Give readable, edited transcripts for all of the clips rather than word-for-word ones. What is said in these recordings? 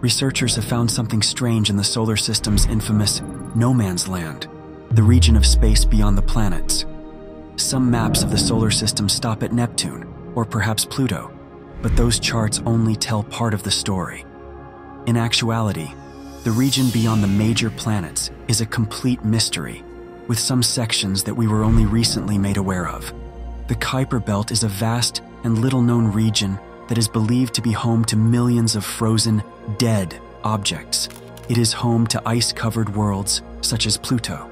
researchers have found something strange in the solar system's infamous no man's land, the region of space beyond the planets. Some maps of the solar system stop at Neptune, or perhaps Pluto, but those charts only tell part of the story. In actuality, the region beyond the major planets is a complete mystery, with some sections that we were only recently made aware of. The Kuiper Belt is a vast and little-known region that is believed to be home to millions of frozen, dead objects. It is home to ice-covered worlds such as Pluto.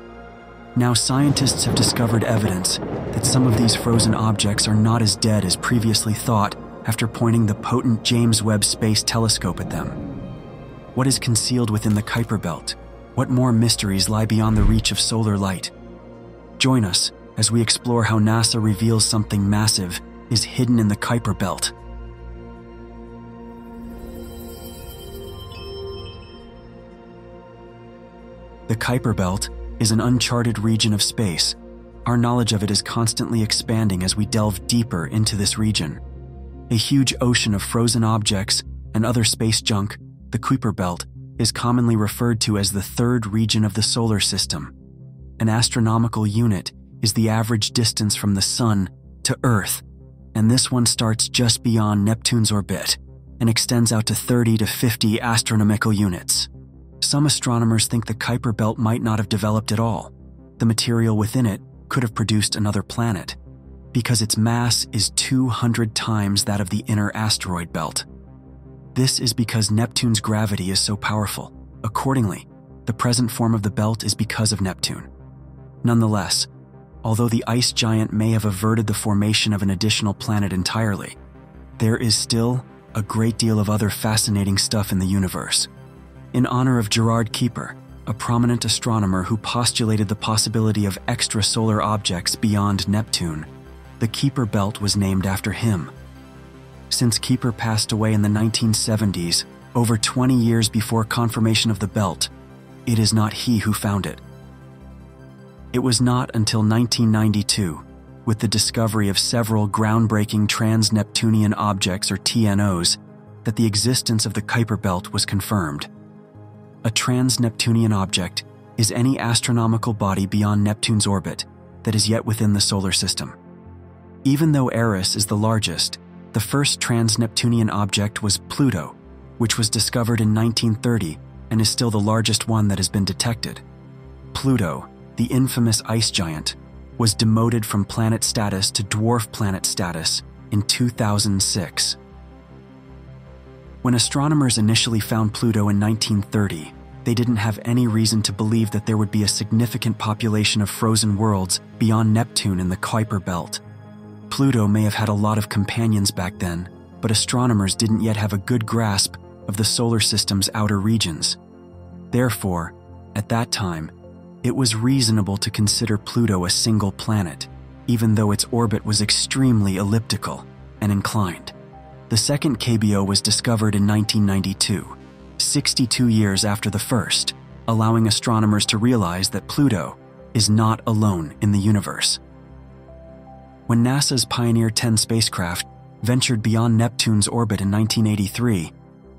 Now, scientists have discovered evidence that some of these frozen objects are not as dead as previously thought after pointing the potent James Webb Space Telescope at them. What is concealed within the Kuiper Belt? What more mysteries lie beyond the reach of solar light? Join us as we explore how NASA reveals something massive is hidden in the Kuiper Belt. The Kuiper Belt is an uncharted region of space. Our knowledge of it is constantly expanding as we delve deeper into this region. A huge ocean of frozen objects and other space junk, the Kuiper Belt is commonly referred to as the third region of the solar system. An astronomical unit is the average distance from the Sun to Earth, and this one starts just beyond Neptune's orbit and extends out to 30 to 50 astronomical units. Some astronomers think the Kuiper Belt might not have developed at all. The material within it could have produced another planet, because its mass is 200 times that of the inner asteroid belt. This is because Neptune's gravity is so powerful. Accordingly, the present form of the belt is because of Neptune. Nonetheless, although the ice giant may have averted the formation of an additional planet entirely, there is still a great deal of other fascinating stuff in the universe. In honor of Gerard Kuiper, a prominent astronomer who postulated the possibility of extrasolar objects beyond Neptune, the Kuiper Belt was named after him. Since Kuiper passed away in the 1970s, over 20 years before confirmation of the belt, it is not he who found it. It was not until 1992, with the discovery of several groundbreaking trans-Neptunian objects, or TNOs, that the existence of the Kuiper Belt was confirmed. A trans-Neptunian object is any astronomical body beyond Neptune's orbit that is yet within the solar system. Even though Eris is the largest, the first trans-Neptunian object was Pluto, which was discovered in 1930 and is still the largest one that has been detected. Pluto, the infamous ice giant, was demoted from planet status to dwarf planet status in 2006. When astronomers initially found Pluto in 1930, they didn't have any reason to believe that there would be a significant population of frozen worlds beyond Neptune in the Kuiper Belt. Pluto may have had a lot of companions back then, but astronomers didn't yet have a good grasp of the solar system's outer regions. Therefore, at that time, it was reasonable to consider Pluto a single planet, even though its orbit was extremely elliptical and inclined. The second KBO was discovered in 1992, 62 years after the first, allowing astronomers to realize that Pluto is not alone in the universe. When NASA's Pioneer 10 spacecraft ventured beyond Neptune's orbit in 1983,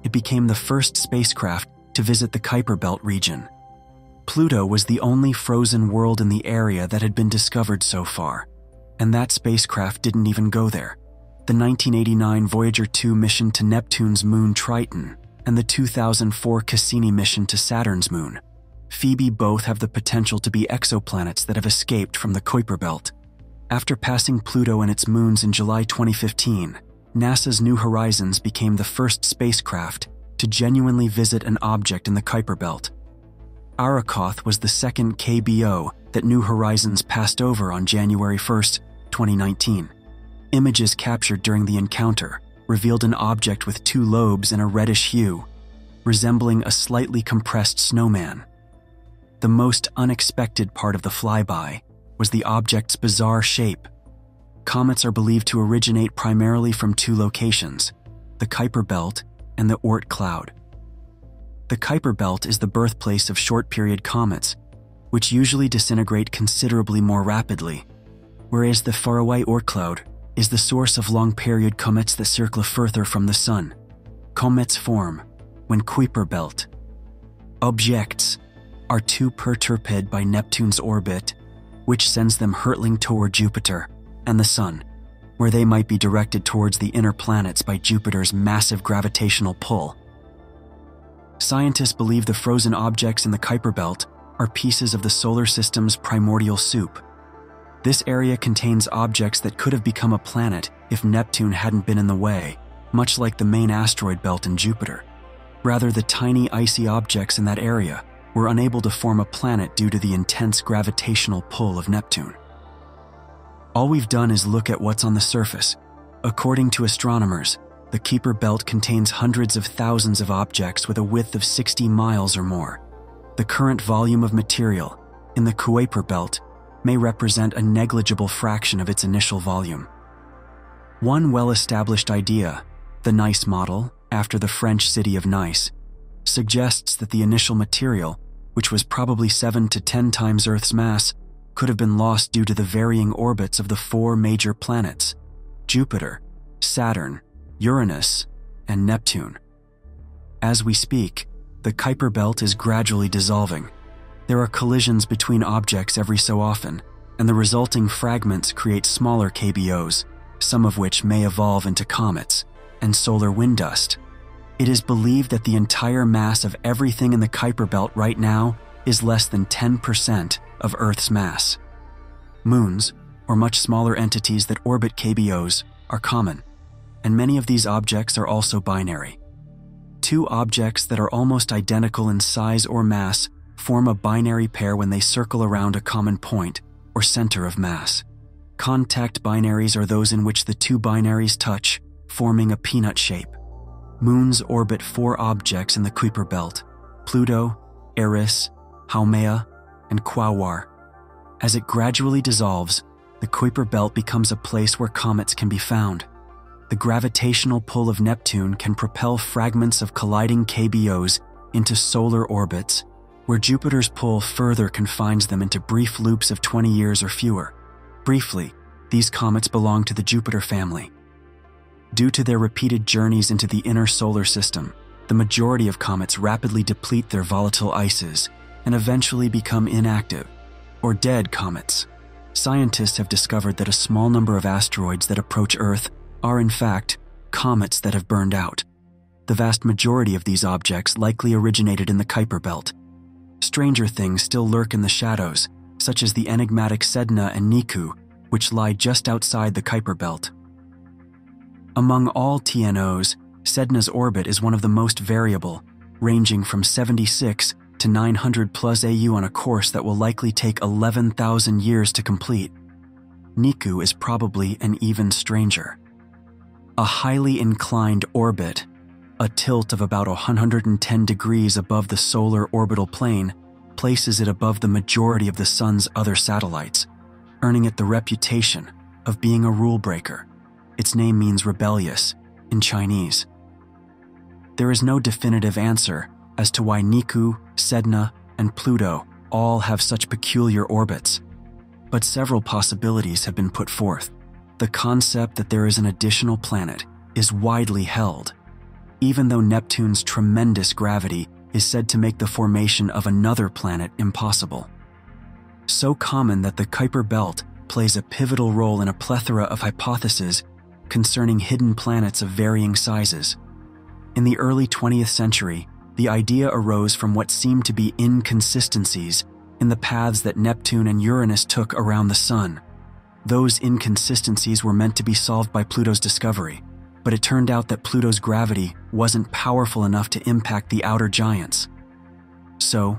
it became the first spacecraft to visit the Kuiper Belt region. Pluto was the only frozen world in the area that had been discovered so far, and that spacecraft didn't even go there. The 1989 Voyager 2 mission to Neptune's moon Triton and the 2004 Cassini mission to Saturn's moon Phoebe both have the potential to be exoplanets that have escaped from the Kuiper Belt. After passing Pluto and its moons in July 2015, NASA's New Horizons became the first spacecraft to genuinely visit an object in the Kuiper Belt. Arrokoth was the second KBO that New Horizons passed over on January 1, 2019. Images captured during the encounter revealed an object with two lobes and a reddish hue, resembling a slightly compressed snowman. The most unexpected part of the flyby was the object's bizarre shape. Comets are believed to originate primarily from two locations, the Kuiper Belt and the Oort Cloud. The Kuiper Belt is the birthplace of short-period comets, which usually disintegrate considerably more rapidly, whereas the faraway Oort Cloud is the source of long-period comets that circle further from the Sun. Comets form when Kuiper Belt objects are too perturbed by Neptune's orbit, which sends them hurtling toward Jupiter and the Sun, where they might be directed towards the inner planets by Jupiter's massive gravitational pull. Scientists believe the frozen objects in the Kuiper Belt are pieces of the solar system's primordial soup. This area contains objects that could have become a planet if Neptune hadn't been in the way, much like the main asteroid belt in Jupiter. Rather, the tiny icy objects in that area were unable to form a planet due to the intense gravitational pull of Neptune. All we've done is look at what's on the surface. According to astronomers, the Kuiper Belt contains hundreds of thousands of objects with a width of 60 miles or more. The current volume of material in the Kuiper Belt may represent a negligible fraction of its initial volume. One well-established idea, the Nice model, after the French city of Nice, suggests that the initial material, which was probably 7 to 10 times Earth's mass, could have been lost due to the varying orbits of the four major planets, Jupiter, Saturn, Uranus, and Neptune. As we speak, the Kuiper Belt is gradually dissolving. There are collisions between objects every so often, and the resulting fragments create smaller KBOs, some of which may evolve into comets and solar wind dust. It is believed that the entire mass of everything in the Kuiper Belt right now is less than 10% of Earth's mass. Moons, or much smaller entities that orbit KBOs, are common, and many of these objects are also binary. Two objects that are almost identical in size or mass form a binary pair when they circle around a common point or center of mass. Contact binaries are those in which the two binaries touch, forming a peanut shape. Moons orbit four objects in the Kuiper Belt: Pluto, Eris, Haumea, and Quaoar. As it gradually dissolves, the Kuiper Belt becomes a place where comets can be found. The gravitational pull of Neptune can propel fragments of colliding KBOs into solar orbits, where Jupiter's pull further confines them into brief loops of 20 years or fewer. Briefly, these comets belong to the Jupiter family. Due to their repeated journeys into the inner solar system, the majority of comets rapidly deplete their volatile ices and eventually become inactive, or dead comets. Scientists have discovered that a small number of asteroids that approach Earth are in fact comets that have burned out. The vast majority of these objects likely originated in the Kuiper Belt. Stranger things still lurk in the shadows, such as the enigmatic Sedna and Niku, which lie just outside the Kuiper Belt. Among all TNOs, Sedna's orbit is one of the most variable, ranging from 76 to 900 plus AU on a course that will likely take 11,000 years to complete. Niku is probably an even stranger. A highly inclined orbit, a tilt of about 110 degrees above the solar orbital plane, places it above the majority of the Sun's other satellites, earning it the reputation of being a rule breaker. Its name means rebellious in Chinese. There is no definitive answer as to why Niku, Sedna, and Pluto all have such peculiar orbits, but several possibilities have been put forth. The concept that there is an additional planet is widely held, even though Neptune's tremendous gravity is said to make the formation of another planet impossible. So common that the Kuiper Belt plays a pivotal role in a plethora of hypotheses concerning hidden planets of varying sizes. In the early 20th century, the idea arose from what seemed to be inconsistencies in the paths that Neptune and Uranus took around the Sun. Those inconsistencies were meant to be solved by Pluto's discovery, but it turned out that Pluto's gravity wasn't powerful enough to impact the outer giants. So,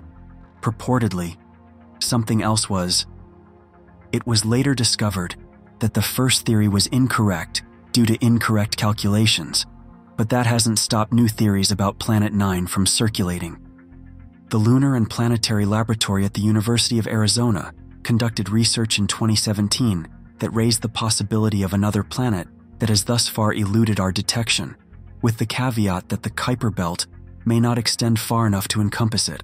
purportedly, something else was. It was later discovered that the first theory was incorrect due to incorrect calculations, but that hasn't stopped new theories about Planet 9 from circulating. The Lunar and Planetary Laboratory at the University of Arizona conducted research in 2017 that raised the possibility of another planet that has thus far eluded our detection, with the caveat that the Kuiper Belt may not extend far enough to encompass it.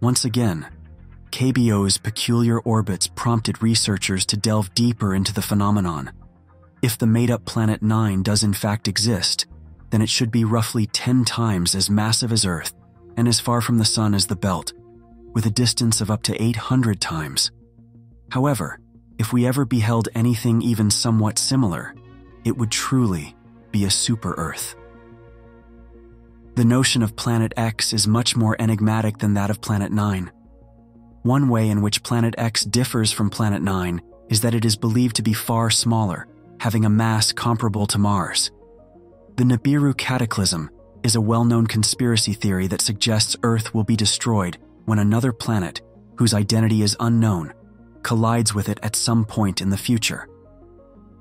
Once again, KBO's peculiar orbits prompted researchers to delve deeper into the phenomenon. If the made-up Planet 9 does in fact exist, then it should be roughly 10 times as massive as Earth and as far from the Sun as the belt, with a distance of up to 800 times. However, if we ever beheld anything even somewhat similar, it would truly be a super-Earth. The notion of Planet X is much more enigmatic than that of Planet 9. One way in which Planet X differs from Planet 9 is that it is believed to be far smaller, having a mass comparable to Mars. The Nibiru Cataclysm is a well-known conspiracy theory that suggests Earth will be destroyed when another planet, whose identity is unknown, collides with it at some point in the future.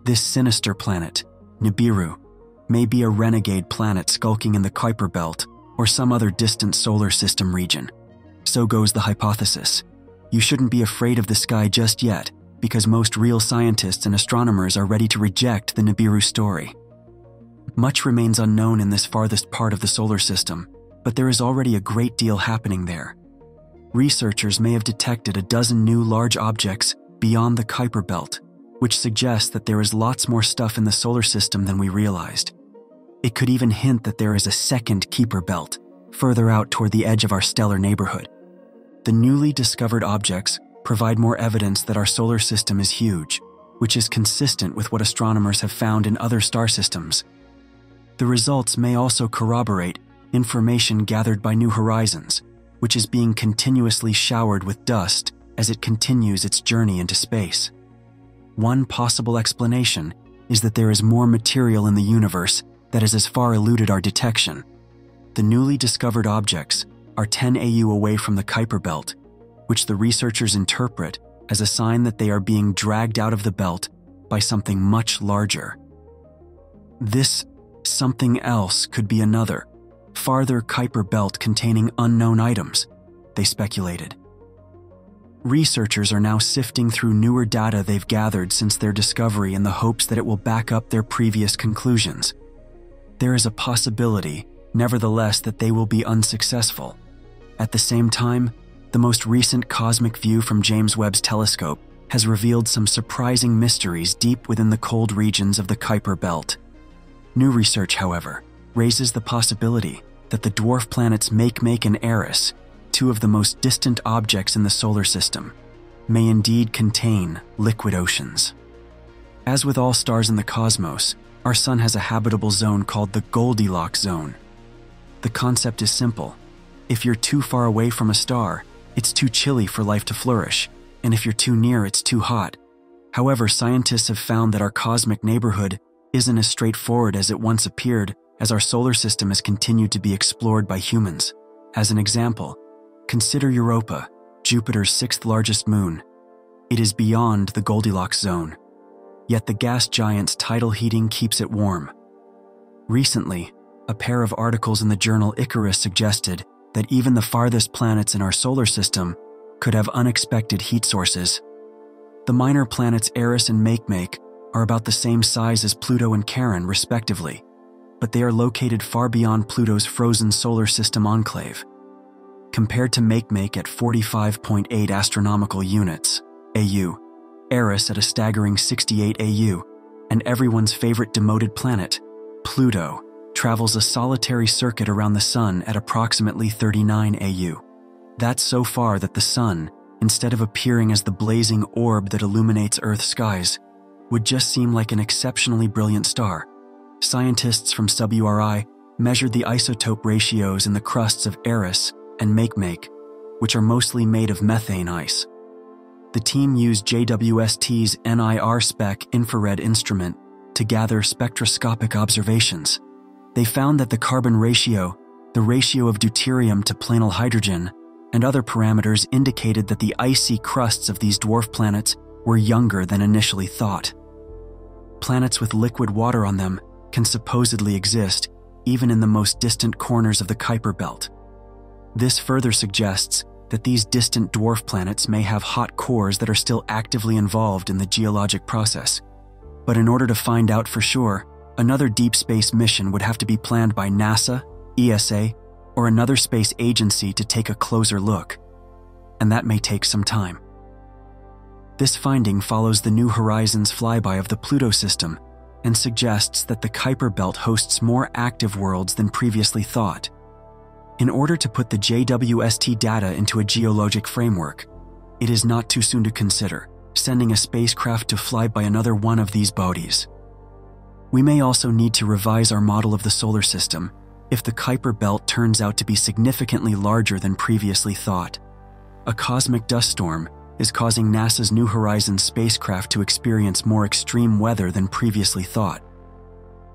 This sinister planet, Nibiru, may be a renegade planet skulking in the Kuiper Belt or some other distant solar system region. So goes the hypothesis. You shouldn't be afraid of the sky just yet, because most real scientists and astronomers are ready to reject the Nibiru story. Much remains unknown in this farthest part of the solar system, but there is already a great deal happening there. Researchers may have detected a dozen new large objects beyond the Kuiper Belt, which suggests that there is lots more stuff in the solar system than we realized. It could even hint that there is a second Kuiper Belt, further out toward the edge of our stellar neighborhood. The newly discovered objects provide more evidence that our solar system is huge, which is consistent with what astronomers have found in other star systems. The results may also corroborate information gathered by New Horizons, which is being continuously showered with dust as it continues its journey into space. One possible explanation is that there is more material in the universe that has as far eluded our detection. The newly discovered objects are 10 AU away from the Kuiper Belt, which the researchers interpret as a sign that they are being dragged out of the belt by something much larger. This something else could be another, farther Kuiper Belt containing unknown items, they speculated. Researchers are now sifting through newer data they've gathered since their discovery in the hopes that it will back up their previous conclusions. There is a possibility, nevertheless, that they will be unsuccessful. At the same time, the most recent cosmic view from James Webb's telescope has revealed some surprising mysteries deep within the cold regions of the Kuiper Belt. New research, however, raises the possibility that the dwarf planets Makemake and Eris, two of the most distant objects in the solar system, may indeed contain liquid oceans. As with all stars in the cosmos, our Sun has a habitable zone called the Goldilocks zone. The concept is simple. If you're too far away from a star, it's too chilly for life to flourish, and if you're too near, it's too hot. However, scientists have found that our cosmic neighborhood isn't as straightforward as it once appeared, as our solar system has continued to be explored by humans. As an example, consider Europa, Jupiter's sixth-largest moon. It is beyond the Goldilocks zone. Yet the gas giant's tidal heating keeps it warm. Recently, a pair of articles in the journal Icarus suggested that even the farthest planets in our solar system could have unexpected heat sources. The minor planets Eris and Makemake are about the same size as Pluto and Charon, respectively, but they are located far beyond Pluto's frozen solar system enclave. Compared to Makemake at 45.8 astronomical units (AU), Eris at a staggering 68 AU, and everyone's favorite demoted planet, Pluto, travels a solitary circuit around the Sun at approximately 39 AU. That's so far that the Sun, instead of appearing as the blazing orb that illuminates Earth's skies, would just seem like an exceptionally brilliant star. Scientists from SwRI measured the isotope ratios in the crusts of Eris and Makemake, which are mostly made of methane ice. The team used JWST's NIRSpec infrared instrument to gather spectroscopic observations. They found that the carbon ratio, the ratio of deuterium to planar hydrogen, and other parameters indicated that the icy crusts of these dwarf planets were younger than initially thought. Planets with liquid water on them can supposedly exist even in the most distant corners of the Kuiper Belt. This further suggests that these distant dwarf planets may have hot cores that are still actively involved in the geologic process. But in order to find out for sure, another deep space mission would have to be planned by NASA, ESA, or another space agency to take a closer look. And that may take some time. This finding follows the New Horizons flyby of the Pluto system, and suggests that the Kuiper Belt hosts more active worlds than previously thought. In order to put the JWST data into a geologic framework, it is not too soon to consider sending a spacecraft to fly by another one of these bodies. We may also need to revise our model of the solar system if the Kuiper Belt turns out to be significantly larger than previously thought. A cosmic dust storm is causing NASA's New Horizons spacecraft to experience more extreme weather than previously thought.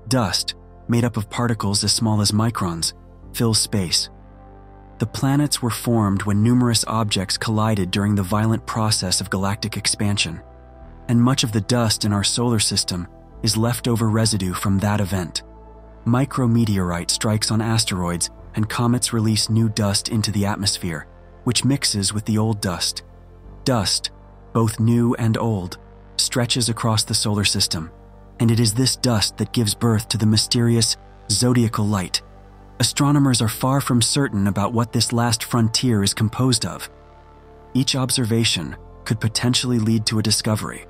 Dust, made up of particles as small as microns, fills space. The planets were formed when numerous objects collided during the violent process of galactic expansion, and much of the dust in our solar system is leftover residue from that event. Micrometeorite strikes on asteroids and comets release new dust into the atmosphere, which mixes with the old dust. Dust, both new and old, stretches across the solar system, and it is this dust that gives birth to the mysterious zodiacal light. Astronomers are far from certain about what this last frontier is composed of. Each observation could potentially lead to a discovery,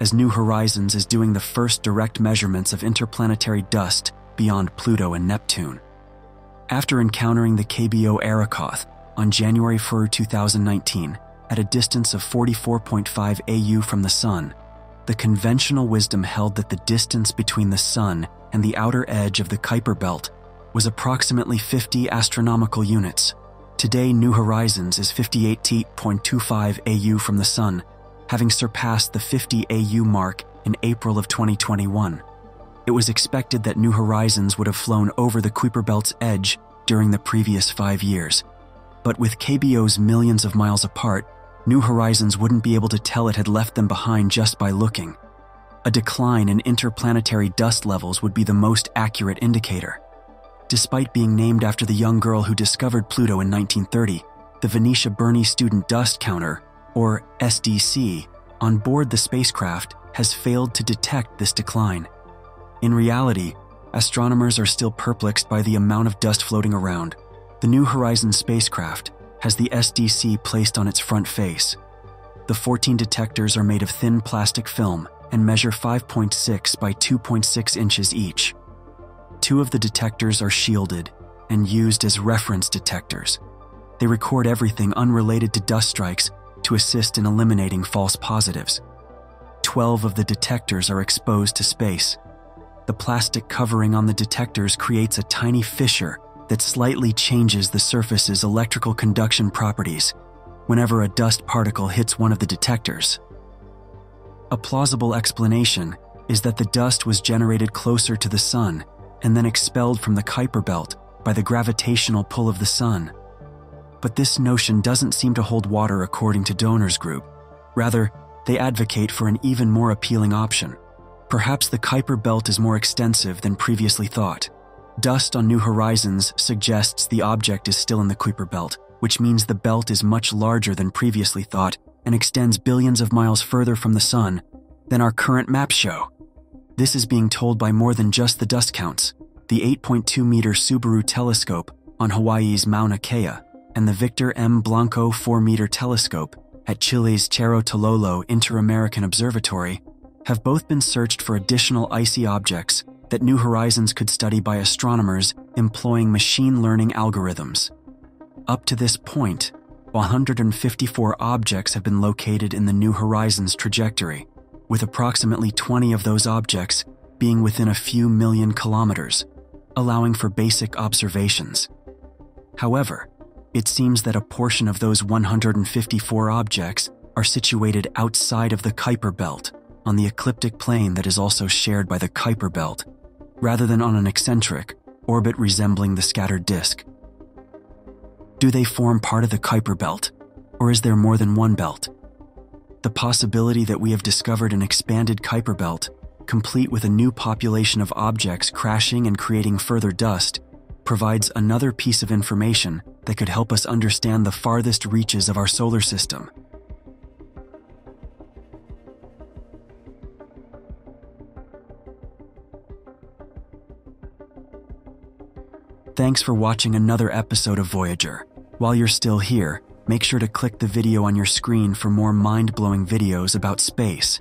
as New Horizons is doing the first direct measurements of interplanetary dust beyond Pluto and Neptune. After encountering the KBO Arrokoth on January 4, 2019, at a distance of 44.5 AU from the Sun, the conventional wisdom held that the distance between the Sun and the outer edge of the Kuiper Belt was approximately 50 astronomical units. Today, New Horizons is 58.25 AU from the Sun, having surpassed the 50 AU mark in April of 2021. It was expected that New Horizons would have flown over the Kuiper Belt's edge during the previous 5 years. But with KBOs millions of miles apart, New Horizons wouldn't be able to tell it had left them behind just by looking. A decline in interplanetary dust levels would be the most accurate indicator. Despite being named after the young girl who discovered Pluto in 1930, the Venetia Burney Student Dust Counter, or SDC, on board the spacecraft has failed to detect this decline. In reality, astronomers are still perplexed by the amount of dust floating around. The New Horizons spacecraft has the SDC placed on its front face. The 14 detectors are made of thin plastic film and measure 5.6 by 2.6 inches each. 2 of the detectors are shielded and used as reference detectors. They record everything unrelated to dust strikes to assist in eliminating false positives. 12 of the detectors are exposed to space. The plastic covering on the detectors creates a tiny fissure that slightly changes the surface's electrical conduction properties whenever a dust particle hits one of the detectors. A plausible explanation is that the dust was generated closer to the Sun and then expelled from the Kuiper Belt by the gravitational pull of the Sun. But this notion doesn't seem to hold water according to Donors Group. Rather, they advocate for an even more appealing option. Perhaps the Kuiper Belt is more extensive than previously thought. Dust on New Horizons suggests the object is still in the Kuiper Belt, which means the belt is much larger than previously thought and extends billions of miles further from the Sun than our current maps show. This is being told by more than just the dust counts. The 8.2-meter Subaru Telescope on Hawaii's Mauna Kea and the Victor M. Blanco 4-meter telescope at Chile's Cerro Tololo Inter-American Observatory have both been searched for additional icy objects that New Horizons could study by astronomers employing machine learning algorithms. Up to this point, 154 objects have been located in the New Horizons trajectory, with approximately 20 of those objects being within a few million kilometers, allowing for basic observations. However, it seems that a portion of those 154 objects are situated outside of the Kuiper Belt, on the ecliptic plane that is also shared by the Kuiper Belt, rather than on an eccentric orbit resembling the scattered disk. Do they form part of the Kuiper Belt, or is there more than one belt? The possibility that we have discovered an expanded Kuiper Belt, complete with a new population of objects crashing and creating further dust, provides another piece of information that could help us understand the farthest reaches of our solar system. Thanks for watching another episode of Voyager. While you're still here, make sure to click the video on your screen for more mind-blowing videos about space.